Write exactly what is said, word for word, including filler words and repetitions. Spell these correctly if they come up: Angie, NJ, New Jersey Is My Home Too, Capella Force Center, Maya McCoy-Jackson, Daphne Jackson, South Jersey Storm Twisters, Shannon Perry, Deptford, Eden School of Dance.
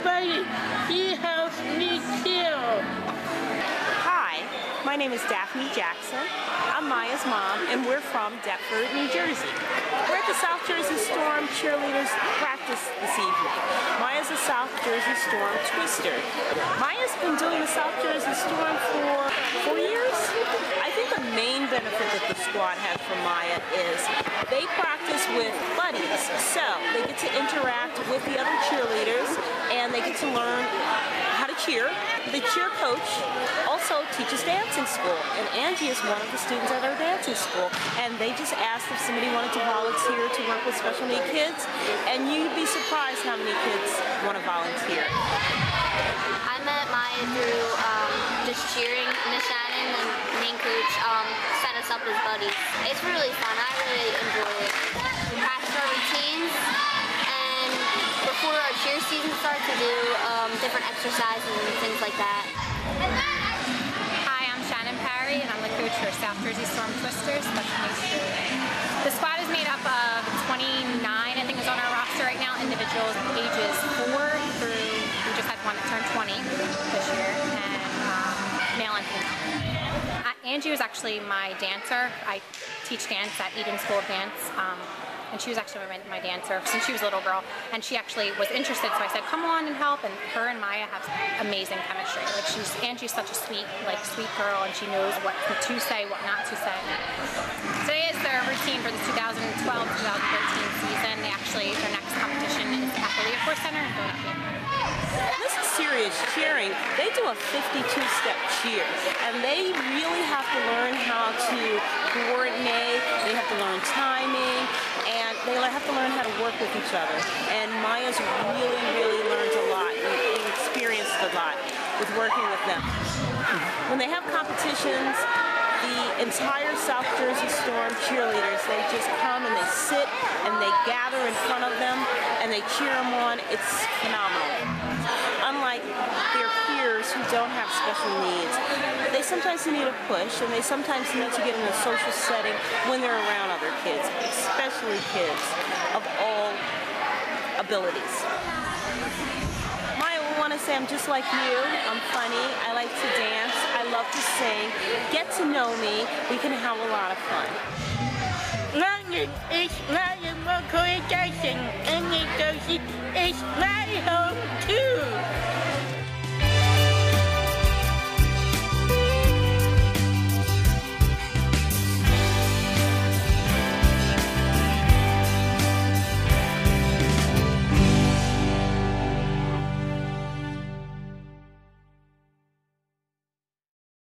everybody, he helps me too. Hi, my name is Daphne Jackson. I'm Maya's mom, and we're from Deptford, New Jersey. We're at the South Jersey Storm Cheerleaders practice this evening. Maya's a South Jersey Storm Twister. Maya's been doing the South Jersey Storm for four years. I think the main benefit that the squad has for Maya is they practice with buddies, so they get to interact with the other cheerleaders, and they get to learn how to cheer. The cheer coach also teaches dancing school, and Angie is one of the students at our dancing school, and they just asked if somebody wanted to volunteer to work with special need kids, and you'd be surprised how many kids want to volunteer. I met Maya through um, just cheering. Miss Shannon and main coach um, set us up as buddies. It's really fun. I really enjoy it. We practice our routines, and before our cheer season starts, we do um, different exercises and things like that. Hi, I'm Shannon Perry, and I'm the coach for South Jersey Storm Twisters Special Needs Cheerleading. The squad is made up of twenty-nine, I think, is on our roster right now, individuals ages four through. We just had one that turned twenty this year, and um, male and female. Uh, Angie was actually my dancer. I teach dance at Eden School of Dance, um, and she was actually my, my dancer since she was a little girl, and she actually was interested, so I said, come on and help, and her and Maya have amazing chemistry. Like, she's, Angie's such a sweet, like, sweet girl, and she knows what to say, what not to say. Today is their routine for the two thousand twelve two thousand thirteen season. They actually, their next competition is at the Capella Force Center in Philadelphia. This is serious cheering. They do a fifty-two step cheer, and they really have to learn how to coordinate, they have to learn timing, and they have to learn how to work with each other. And Maya's really, really learned a lot and experienced a lot with working with them. When they have competitions, the entire South Jersey Storm cheerleaders, they just come and they sit and they gather in front of them and they cheer them on. It's phenomenal. Unlike their peers who don't have special needs, they sometimes need a push and they sometimes need to get in a social setting when they're around other kids, especially kids of all abilities. Maya, we want to say I'm just like you. I'm funny. I like to dance. I love to sing. Get to know me. We can have a lot of fun. London is my local attraction, and New Jersey is my home too.